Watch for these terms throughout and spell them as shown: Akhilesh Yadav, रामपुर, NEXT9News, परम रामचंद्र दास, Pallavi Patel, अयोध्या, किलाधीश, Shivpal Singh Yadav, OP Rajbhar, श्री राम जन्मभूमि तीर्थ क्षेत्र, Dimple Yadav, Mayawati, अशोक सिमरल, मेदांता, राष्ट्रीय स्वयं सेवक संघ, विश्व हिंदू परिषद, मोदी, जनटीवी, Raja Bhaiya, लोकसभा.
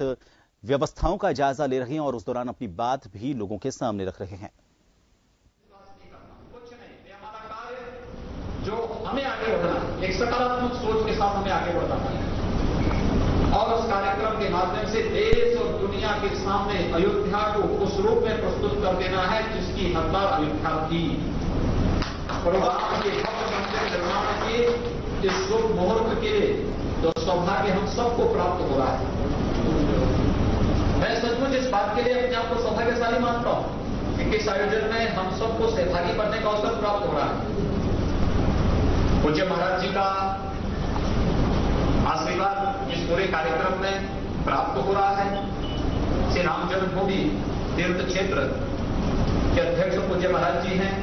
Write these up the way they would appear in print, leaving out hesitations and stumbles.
व्यवस्थाओं का जायजा ले रहे हैं और उस दौरान अपनी बात भी लोगों के सामने रख रहे हैं। जो हमें आगे बढ़ना, एक सकारात्मक सोच के साथ हमें आगे बढ़ना है और उस कार्यक्रम के माध्यम से देश और दुनिया के सामने अयोध्या को उस रूप में प्रस्तुत कर देना है जिसकी हकदार अयोध्या थी। परिवार के भव्य मंदिर निर्माण के इस शुभ मुहूर्त के जो सौभाग्य हम सबको प्राप्त हो रहा है, मैं सचमुच इस बात के लिए अपने आप को सौभाग्यशाली मानता हूं कि इस आयोजन में हम सबको सहभागी बनने का अवसर प्राप्त हो रहा है। पूज्य महाराज जी का आशीर्वाद इस पूरे कार्यक्रम में प्राप्त हो रहा है। श्री राम जन्मभूमि तीर्थ क्षेत्र के अध्यक्ष पूज्य महाराज जी हैं।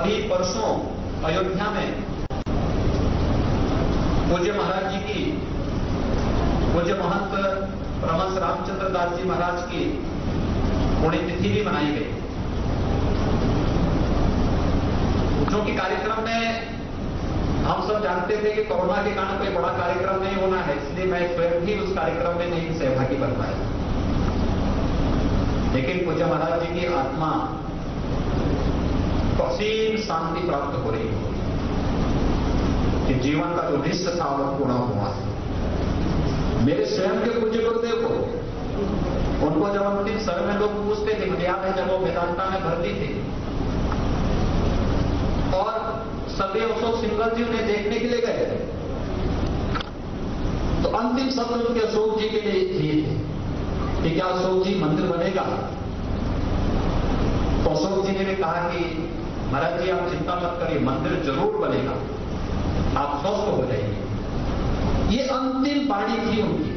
अभी परसों अयोध्या में पूज्य महाराज जी की पूज्य महंत परम रामचंद्र दास जी महाराज की पुण्यतिथि भी मनाई गई। जो कि कार्यक्रम में हम सब जानते थे कि कोरोना के कारण कोई बड़ा कार्यक्रम नहीं होना है, इसलिए मैं स्वयं भी उस कार्यक्रम में नहीं सहभागी बन पाया, लेकिन पूज्य महाराज जी की आत्मा को असीम शांति प्राप्त हो रही है कि जीवन का जो निश्चय था वह पूर्ण हुआ। मेरे स्वयं के पूज्य गुरुदेव को उनको जब अंतिम सर में लोग पूछते थे, मुझे याद है जब वो मेदांता में भर्ती थे और सभी अशोक सिमरल जी उन्हें देखने के लिए गए थे, तो अंतिम शब्द उनके अशोक जी के लिए किए थे कि क्या अशोक जी मंदिर बनेगा? तो अशोक जी ने भी कहा कि महाराज जी आप चिंता मत करिए, मंदिर जरूर बनेगा, आप स्वस्थ हो जाएंगे। ये अंतिम वाणी थी उनकी।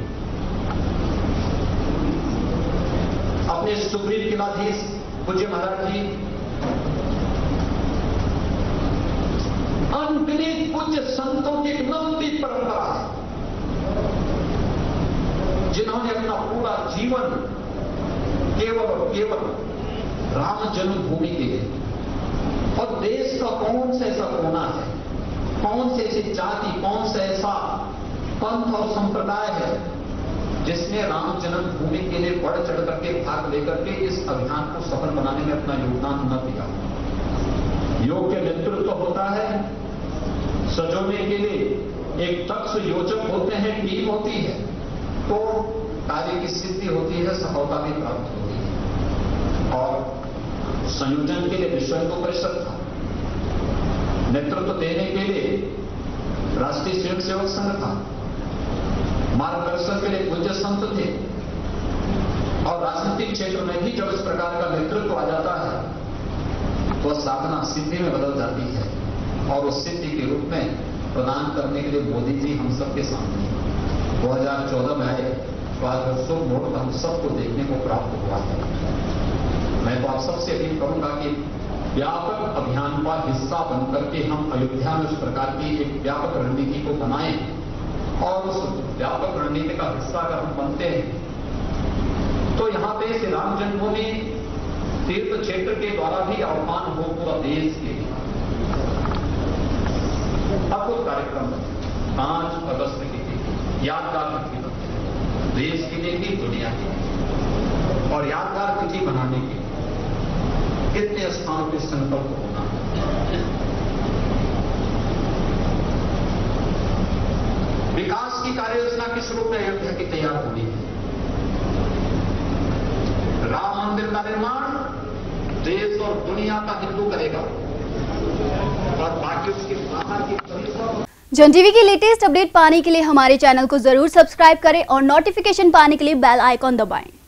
अपने सुप्रीम किलाधीश पूज्य महाराज जी अनगिनत पूज्य संतों की एक लंबी परंपरा है जिन्होंने अपना पूरा जीवन केवल और केवल राम जन्मभूमि के लिए और देश का कौन सा ऐसा कोना है, कौन से ऐसी जाति, कौन सा ऐसा पंथ और संप्रदाय है जिसने राम जन्मभूमि के लिए बढ़ चढ़ करके भाग लेकर के इस अभियान को सफल बनाने में अपना योगदान न दिया। योग के नेतृत्व तो होता है, सजोने के लिए एक दक्ष योजक होते हैं, टीम होती है, तो कार्य की सिद्धि होती है, सफलता भी प्राप्त होती है। और संयोजन के लिए विश्व हिंदू परिषद था, नेतृत्व तो देने के लिए राष्ट्रीय स्वयं सेवक संघ था, मार्गदर्शन के लिए पूज्य संत थे। और राजनीतिक क्षेत्र में भी जब इस प्रकार का नेतृत्व आ जाता है तो साधना सिद्धि में बदल जाती है और उस सिद्धि के रूप में प्रदान करने के लिए मोदी जी हम सबके सामने 2014 में आए, तो आज वो शुभ मुहूर्त हम सबको देखने को प्राप्त हुआ है। मैं तो आप सबसे अपील करूंगा कि व्यापक अभियान का हिस्सा बनकर के हम अयोध्या में उस प्रकार की एक व्यापक रणनीति को बनाएं और उस व्यापक रणनीति का हिस्सा अगर हम बनते हैं तो यहाँ पे श्री राम जन्मभूमि तीर्थ क्षेत्र के द्वारा भी आह्वान हो पूरा देश के अद्भुत कार्यक्रम 5 अगस्त की थी, यादगार तिथि देश के लिए भी दुनिया के लिए, और यादगार तिथि बनाने के कितने स्थानों के संकल्प होना है। विकास की कार्य योजना के शुरू में अयोध्या की तैयार होनी है। राम मंदिर का निर्माण देश और दुनिया का हिंदू करेगा और बाकी उसके बाहर की। जनटीवी की लेटेस्ट अपडेट पाने के लिए हमारे चैनल को जरूर सब्सक्राइब करें और नोटिफिकेशन पाने के लिए बेल आइकॉन दबाएं।